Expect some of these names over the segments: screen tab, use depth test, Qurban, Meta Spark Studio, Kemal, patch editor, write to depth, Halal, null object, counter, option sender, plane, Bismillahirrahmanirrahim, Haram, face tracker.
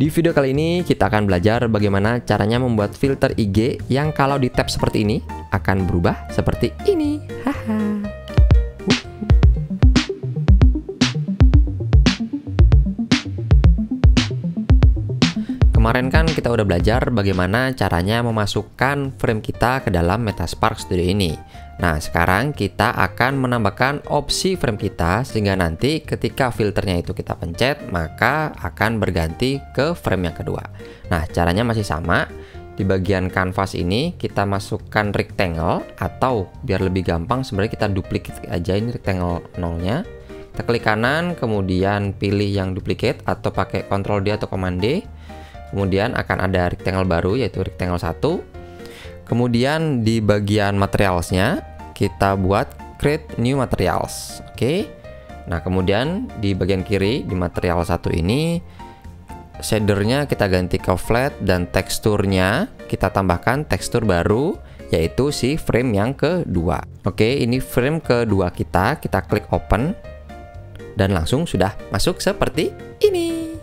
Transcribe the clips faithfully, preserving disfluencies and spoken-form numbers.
Di video kali ini kita akan belajar bagaimana caranya membuat filter I G yang kalau di tap seperti ini akan berubah seperti ini. Haha. Kemarin kan kita udah belajar bagaimana caranya memasukkan frame kita ke dalam Meta Spark Studio ini. Nah, sekarang kita akan menambahkan opsi frame kita sehingga nanti ketika filternya itu kita pencet maka akan berganti ke frame yang kedua. Nah, caranya masih sama. Di bagian kanvas ini kita masukkan rectangle, atau biar lebih gampang sebenarnya kita duplicate aja ini rectangle nolnya. Kita klik kanan kemudian pilih yang duplicate atau pakai Ctrl D atau Command D. Kemudian akan ada rectangle baru yaitu rectangle satu. Kemudian di bagian materialsnya kita buat create new materials. Oke. Okay. Nah, kemudian di bagian kiri di material satu ini shadernya kita ganti ke flat dan teksturnya kita tambahkan tekstur baru yaitu si frame yang kedua. Oke, okay, ini frame kedua kita, kita klik open dan langsung sudah masuk seperti ini.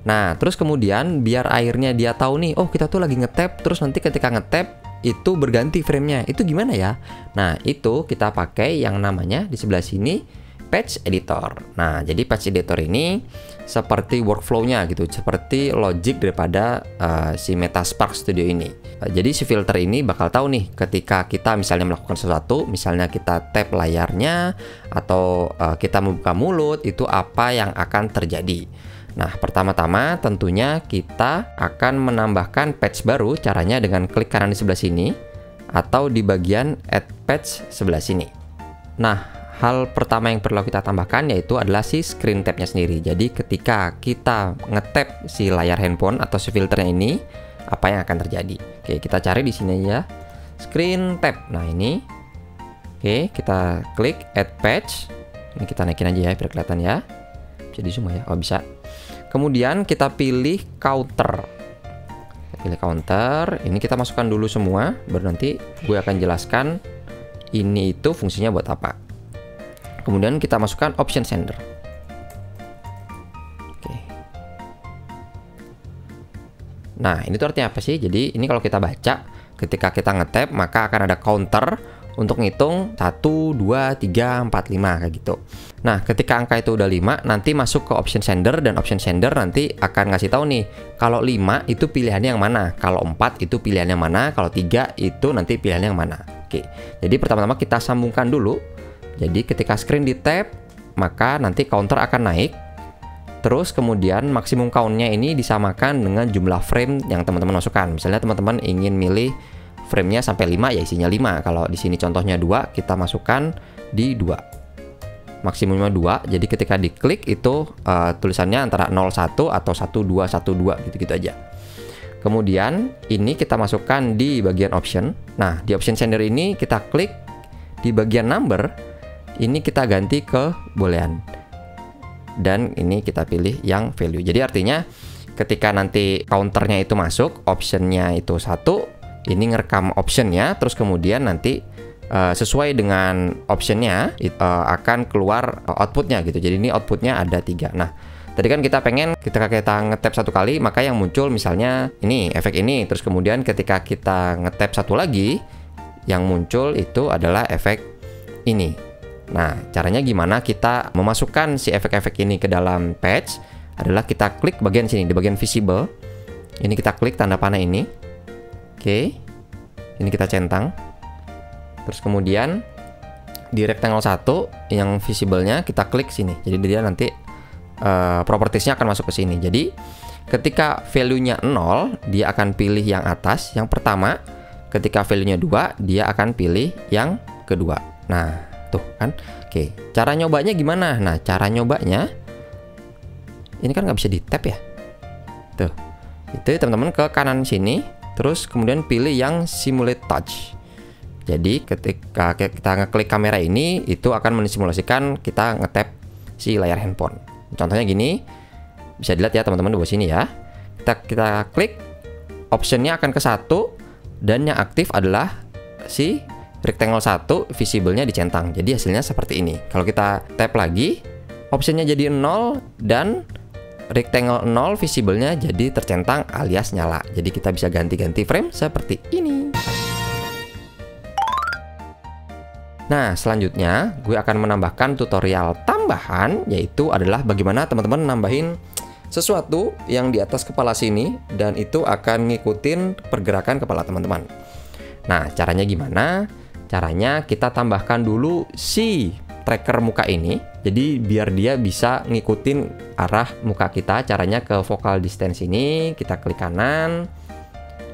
Nah, terus kemudian biar akhirnya dia tahu nih, oh kita tuh lagi ngetap, terus nanti ketika ngetap itu berganti framenya, itu gimana ya? Nah, itu kita pakai yang namanya di sebelah sini patch editor. Nah, jadi patch editor ini seperti workflow-nya gitu, seperti logic daripada uh, si Meta Spark Studio ini. Uh, jadi si filter ini bakal tahu nih ketika kita misalnya melakukan sesuatu, misalnya kita tap layarnya atau uh, kita membuka mulut, itu apa yang akan terjadi. Nah, pertama-tama tentunya kita akan menambahkan patch baru. Caranya dengan klik kanan di sebelah sini atau di bagian add patch sebelah sini. Nah, hal pertama yang perlu kita tambahkan yaitu adalah si screen tab-nya sendiri. Jadi ketika kita ngetap si layar handphone atau si filternya ini, apa yang akan terjadi? Oke, kita cari di sini ya, screen tab. Nah, ini. Oke, kita klik add patch. Ini kita naikin aja ya biar kelihatan ya. Jadi zoom ya, oh bisa. Kemudian kita pilih counter, kita pilih counter. Ini kita masukkan dulu semua, baru nanti gue akan jelaskan ini itu fungsinya buat apa. Kemudian kita masukkan option sender. Oke. Nah, ini tuh artinya apa sih? Jadi ini kalau kita baca, ketika kita ngetap maka akan ada counter untuk ngitung satu, dua, tiga, empat, lima kayak gitu. Nah, ketika angka itu udah lima, nanti masuk ke option sender, dan option sender nanti akan ngasih tahu nih kalau lima itu pilihannya yang mana, kalau empat itu pilihannya yang mana, kalau tiga itu nanti pilihannya yang mana. Oke. Jadi pertama-tama kita sambungkan dulu. Jadi ketika screen di tap maka nanti counter akan naik. Terus kemudian maksimum count-nya ini disamakan dengan jumlah frame yang teman-teman masukkan. Misalnya teman-teman ingin milih framenya sampai lima, ya isinya lima. Kalau di sini contohnya dua, kita masukkan di dua, maksimumnya dua. Jadi ketika diklik itu uh, tulisannya antara nol satu atau satu dua satu dua gitu-gitu aja. Kemudian ini kita masukkan di bagian option. Nah, di option sender ini kita klik di bagian number, ini kita ganti ke boolean, dan ini kita pilih yang value. Jadi artinya ketika nanti counternya itu masuk, optionnya itu satu, ini ngerekam optionnya, terus kemudian nanti uh, sesuai dengan optionnya it, uh, akan keluar uh, outputnya gitu. Jadi ini outputnya ada tiga. Nah, tadi kan kita pengen ketika kita ngetap satu kali maka yang muncul misalnya ini efek ini. Terus kemudian ketika kita ngetap satu lagi yang muncul itu adalah efek ini. Nah, caranya gimana kita memasukkan si efek-efek ini ke dalam patch adalah kita klik bagian sini di bagian visible. Ini kita klik tanda panah ini. Oke, ini kita centang. Terus kemudian di rectangle satu yang visible-nya kita klik sini. Jadi dia nanti uh, properties-nya akan masuk ke sini. Jadi ketika value-nya nol, dia akan pilih yang atas, yang pertama. Ketika value-nya dua, dia akan pilih yang kedua. Nah, tuh kan. Oke, cara nyobanya gimana? Nah, cara nyobanya ini kan nggak bisa di-tap ya. Tuh. Itu teman-teman ke kanan sini. Terus kemudian pilih yang simulate touch. Jadi ketika kita ngeklik kamera ini, itu akan mensimulasikan kita ngetap si layar handphone. Contohnya gini, bisa dilihat ya teman-teman di bawah sini ya. Kita kita klik, optionnya akan ke satu, dan yang aktif adalah si rectangle satu, visible-nya dicentang. Jadi hasilnya seperti ini. Kalau kita tap lagi, optionnya jadi nol dan rectangle nol visible-nya jadi tercentang alias nyala. Jadi kita bisa ganti-ganti frame seperti ini. Nah, selanjutnya gue akan menambahkan tutorial tambahan, yaitu adalah bagaimana teman-teman nambahin sesuatu yang di atas kepala sini, dan itu akan ngikutin pergerakan kepala teman-teman. Nah, caranya gimana? Caranya kita tambahkan dulu si tracker muka ini, jadi biar dia bisa ngikutin arah muka kita. Caranya ke focal distance ini, kita klik kanan,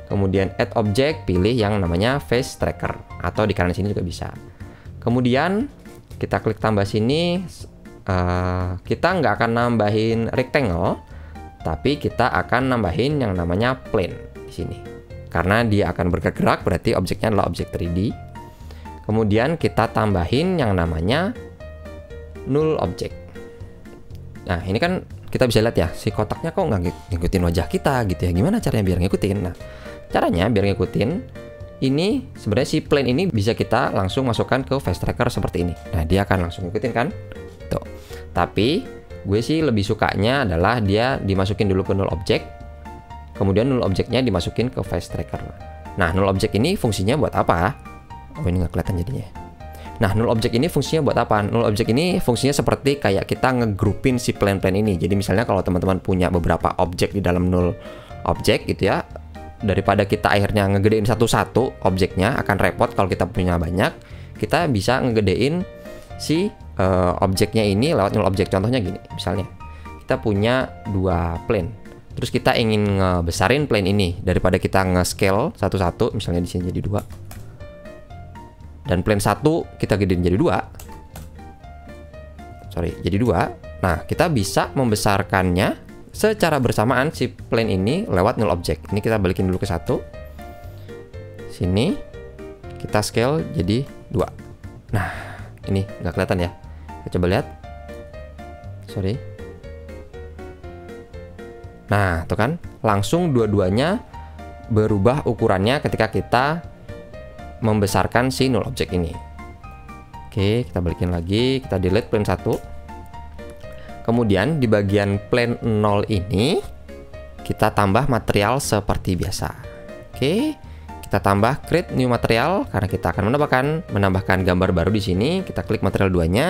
kemudian add object, pilih yang namanya face tracker, atau di kanan sini juga bisa. Kemudian kita klik tambah sini. Uh, kita nggak akan nambahin rectangle, tapi kita akan nambahin yang namanya plane di sini, karena dia akan bergerak, berarti objeknya adalah objek tiga D. Kemudian kita tambahin yang namanya null object. Nah, ini kan kita bisa lihat ya, si kotaknya kok nggak ngikutin wajah kita gitu ya. Gimana caranya biar ngikutin? Nah, caranya biar ngikutin ini, sebenarnya si plane ini bisa kita langsung masukkan ke face tracker seperti ini. Nah, dia akan langsung ngikutin kan? Tuh. Tapi gue sih lebih sukanya adalah dia dimasukin dulu ke null object, kemudian null objectnya dimasukin ke face tracker. Nah, null object ini fungsinya buat apa? Oh, ini nggak kelihatan jadinya. Nah, null object ini fungsinya buat apa? Null object ini fungsinya seperti kayak kita ngegrupin si plane-plane ini. Jadi misalnya kalau teman-teman punya beberapa objek di dalam null object gitu ya, daripada kita akhirnya ngegedein satu-satu objeknya, akan repot kalau kita punya banyak. Kita bisa ngegedein si Uh, objeknya ini lewat null object. Contohnya gini, misalnya kita punya dua plane, terus kita ingin ngebesarin plane ini, daripada kita nge-scale satu-satu, misalnya di sini jadi dua, dan plane satu kita gedein jadi dua, sorry jadi dua. Nah, kita bisa membesarkannya secara bersamaan si plane ini lewat null object. Ini kita balikin dulu ke satu, sini kita scale jadi dua. Nah, ini nggak kelihatan ya. Coba lihat, sorry. Nah, tuh kan, langsung dua-duanya berubah ukurannya ketika kita membesarkan si null object ini. Oke, kita balikin lagi, kita delete plane satu. Kemudian di bagian plane nol ini kita tambah material seperti biasa. Oke, kita tambah create new material, karena kita akan menambahkan menambahkan gambar baru di sini. Kita klik material duanya.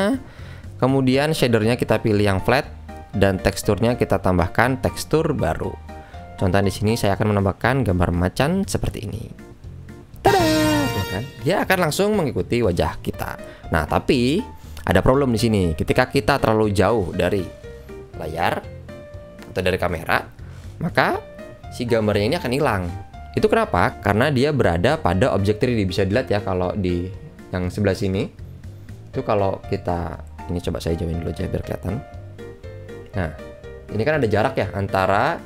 Kemudian shadernya kita pilih yang flat, dan teksturnya kita tambahkan tekstur baru. Contoh di sini saya akan menambahkan gambar macan seperti ini. Tada! Dia akan langsung mengikuti wajah kita. Nah, tapi ada problem di sini. Ketika kita terlalu jauh dari layar atau dari kamera, maka si gambarnya ini akan hilang. Itu kenapa? Karena dia berada pada objek tiga D. Bisa dilihat ya kalau di yang sebelah sini. Itu kalau kita ini, coba saya jauhin dulu aja biar kelihatan. Nah, ini kan ada jarak ya antara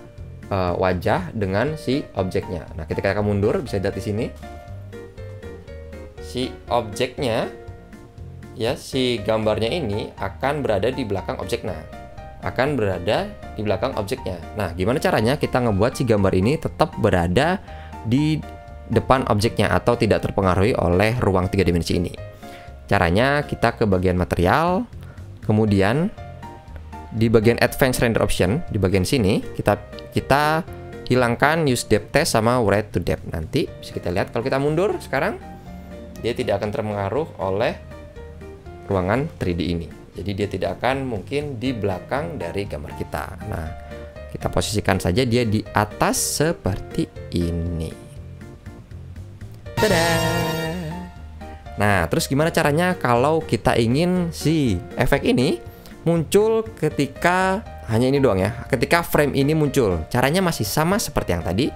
uh, wajah dengan si objeknya. Nah, ketika kamu mundur bisa dilihat di sini si objeknya ya, si gambarnya ini akan berada di belakang objeknya. Akan berada di belakang objeknya. Nah, gimana caranya kita ngebuat si gambar ini tetap berada di depan objeknya atau tidak terpengaruhi oleh ruang tiga dimensi ini? Caranya kita ke bagian material, kemudian di bagian advanced render option, di bagian sini kita kita hilangkan use depth test sama write to depth. Nanti bisa kita lihat kalau kita mundur sekarang, dia tidak akan terpengaruh oleh ruangan tiga D ini. Jadi dia tidak akan mungkin di belakang dari gambar kita. Nah, kita posisikan saja dia di atas seperti ini. Tada! Nah, terus gimana caranya kalau kita ingin si efek ini muncul ketika hanya ini doang ya, ketika frame ini muncul? Caranya masih sama seperti yang tadi.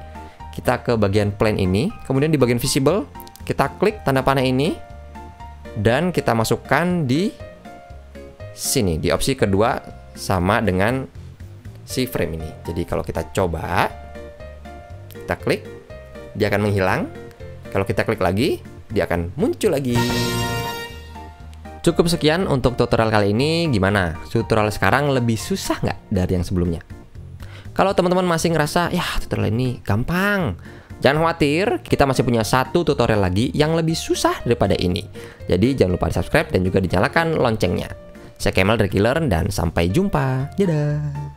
Kita ke bagian plane ini, kemudian di bagian visible kita klik tanda panah ini, dan kita masukkan di sini di opsi kedua sama dengan si frame ini. Jadi kalau kita coba, kita klik, dia akan menghilang. Kalau kita klik lagi, dia akan muncul lagi. Cukup sekian untuk tutorial kali ini. Gimana? Tutorial sekarang lebih susah nggak dari yang sebelumnya? Kalau teman-teman masih ngerasa, ya tutorial ini gampang, jangan khawatir, kita masih punya satu tutorial lagi yang lebih susah daripada ini. Jadi jangan lupa di subscribe dan juga dinyalakan loncengnya. Saya Kemal dari Killer, dan sampai jumpa. Dadah!